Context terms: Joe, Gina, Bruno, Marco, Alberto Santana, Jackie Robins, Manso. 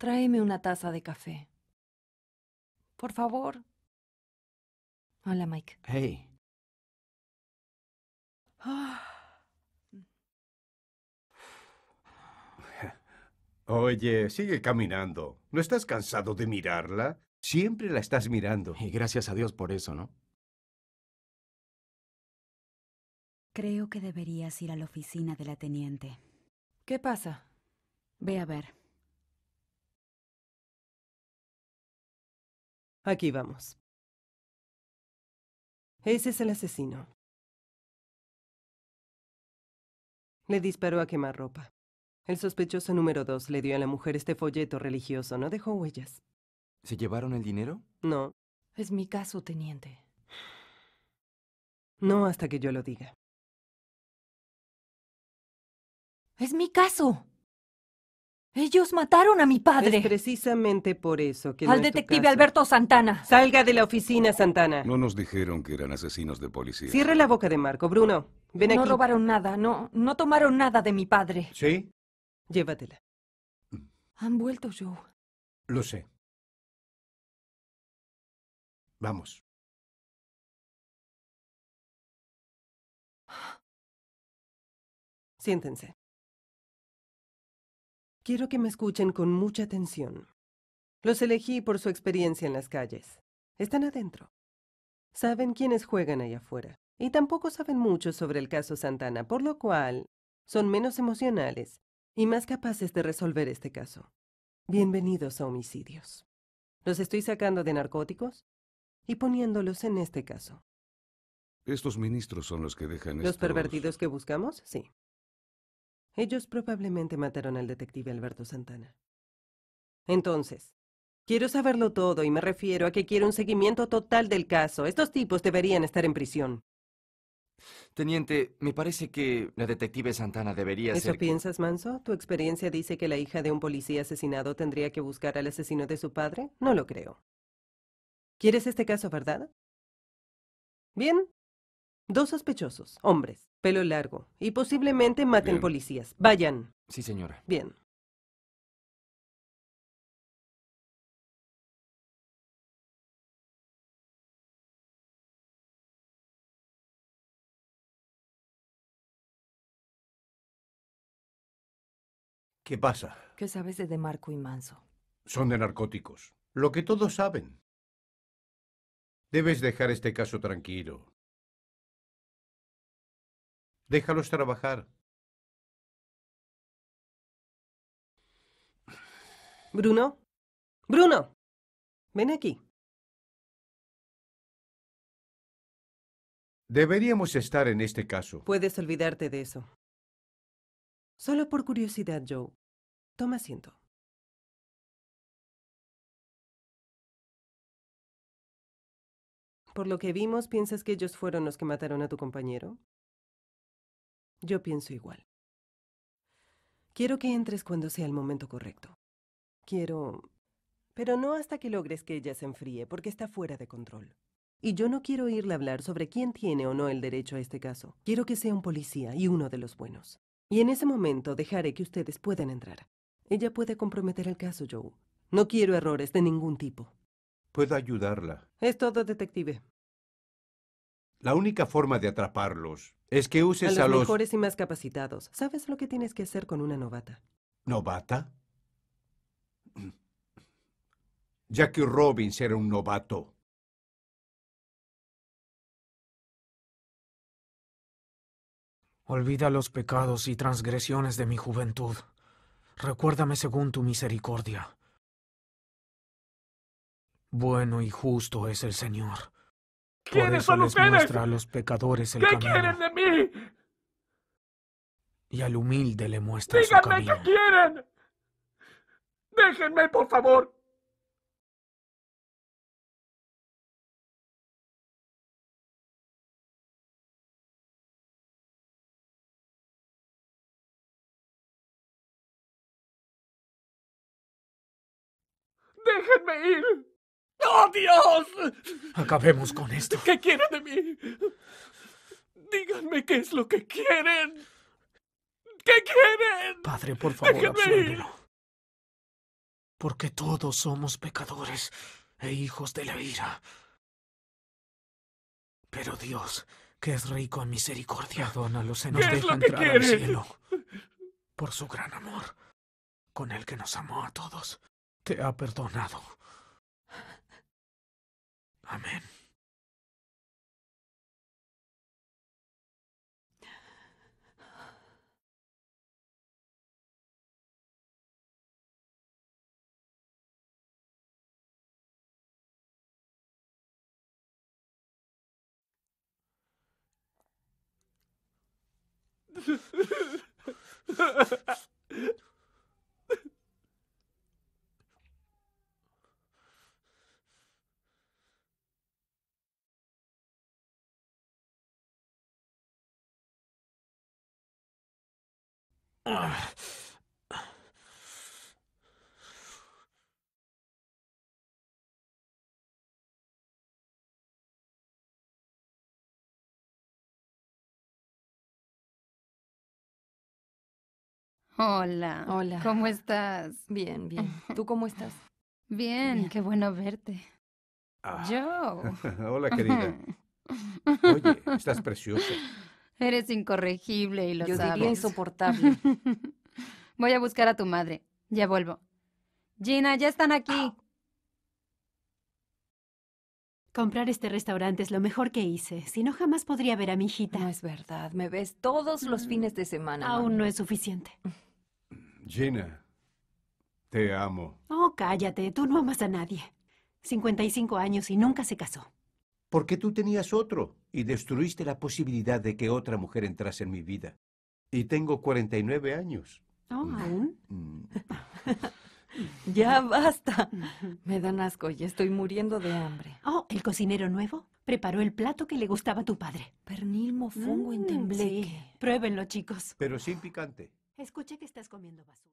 Tráeme una taza de café. Por favor. Hola, Mike. Hey. Oye, sigue caminando. ¿No estás cansado de mirarla? Siempre la estás mirando. Y gracias a Dios por eso, ¿no? Creo que deberías ir a la oficina de la teniente. ¿Qué pasa? Ve a ver. Aquí vamos. Ese es el asesino. Le disparó a quemarropa. El sospechoso número 2 le dio a la mujer este folleto religioso. No dejó huellas. ¿Se llevaron el dinero? No. Es mi caso, teniente. No hasta que yo lo diga. ¡Es mi caso! ¡Ellos mataron a mi padre! Es precisamente por eso que... ¡Al detective Alberto Santana! ¡Salga de la oficina, Santana! No nos dijeron que eran asesinos de policía. Cierra la boca de Marco. Bruno, ven aquí. No robaron nada. No tomaron nada de mi padre. ¿Sí? Llévatela. Han vuelto, Joe. Lo sé. Vamos. Siéntense. Quiero que me escuchen con mucha atención. Los elegí por su experiencia en las calles. Están adentro. Saben quiénes juegan ahí afuera. Y tampoco saben mucho sobre el caso Santana, por lo cual son menos emocionales y más capaces de resolver este caso. Bienvenidos a homicidios. Los estoy sacando de narcóticos y poniéndolos en este caso. Estos ministros son los que dejan estos... ¿Los pervertidos que buscamos? Sí. Ellos probablemente mataron al detective Alberto Santana. Entonces, quiero saberlo todo y me refiero a que quiero un seguimiento total del caso. Estos tipos deberían estar en prisión. Teniente, me parece que la detective Santana debería ser... ¿Eso piensas, Manso? ¿Tu experiencia dice que la hija de un policía asesinado tendría que buscar al asesino de su padre? No lo creo. ¿Quieres este caso, verdad? Bien. Dos sospechosos, hombres, pelo largo, y posiblemente maten policías. Vayan. Sí, señora. Bien. ¿Qué pasa? ¿Qué sabes de Marco y Manso? Son de narcóticos. Lo que todos saben. Debes dejar este caso tranquilo. Déjalos trabajar. Bruno. Bruno. Ven aquí. Deberíamos estar en este caso. Puedes olvidarte de eso. Solo por curiosidad, Joe. Toma asiento. Por lo que vimos, ¿piensas que ellos fueron los que mataron a tu compañero? Yo pienso igual. Quiero que entres cuando sea el momento correcto. Quiero... Pero no hasta que logres que ella se enfríe, porque está fuera de control. Y yo no quiero oírle hablar sobre quién tiene o no el derecho a este caso. Quiero que sea un policía y uno de los buenos. Y en ese momento dejaré que ustedes puedan entrar. Ella puede comprometer el caso, Joe. No quiero errores de ningún tipo. Puedo ayudarla. Es todo, detective. La única forma de atraparlos es que uses a los mejores y más capacitados. ¿Sabes lo que tienes que hacer con una novata? ¿Novata? Jackie Robins era un novato. Olvida los pecados y transgresiones de mi juventud. Recuérdame según tu misericordia. Bueno y justo es el Señor. ¿Quiénes son ustedes? Muestra a los pecadores el camino. ¿Qué quieren de mí? Y al humilde le muestra su camino. ¡Díganme qué quieren! ¡Déjenme, por favor! ¡Déjenme ir! ¡Oh, Dios! Acabemos con esto. ¿Qué quieren de mí? Díganme qué es lo que quieren. ¿Qué quieren? Padre, por favor, absuélvelo. porque todos somos pecadores e hijos de la ira. Pero Dios, que es rico en misericordia, dónalos en nos deja entrar al cielo. Por su gran amor, con el que nos amó a todos, te ha perdonado. Amén. Hola. Hola. ¿Cómo estás? Bien, bien. ¿Tú cómo estás? Bien, bien. Qué bueno verte. Joe. Hola, querida. Oye, estás preciosa. Eres incorregible y lo sabes. Yo diría insoportable. Voy a buscar a tu madre. Ya vuelvo. Gina, ya están aquí. Comprar este restaurante es lo mejor que hice. Si no, jamás podría ver a mi hijita. No es verdad. Me ves todos los fines de semana. Aún no es suficiente. Gina, te amo. Oh, cállate. Tú no amas a nadie. 55 años y nunca se casó. Porque tú tenías otro y destruiste la posibilidad de que otra mujer entrase en mi vida. Y tengo 49 años. Oh, ¿aún? Ya basta. Me dan asco y estoy muriendo de hambre. Oh, el cocinero nuevo preparó el plato que le gustaba a tu padre. Pernil, mofongo en tembleque. Sí. Pruébenlo, chicos. Pero sin picante. Escuché que estás comiendo basura.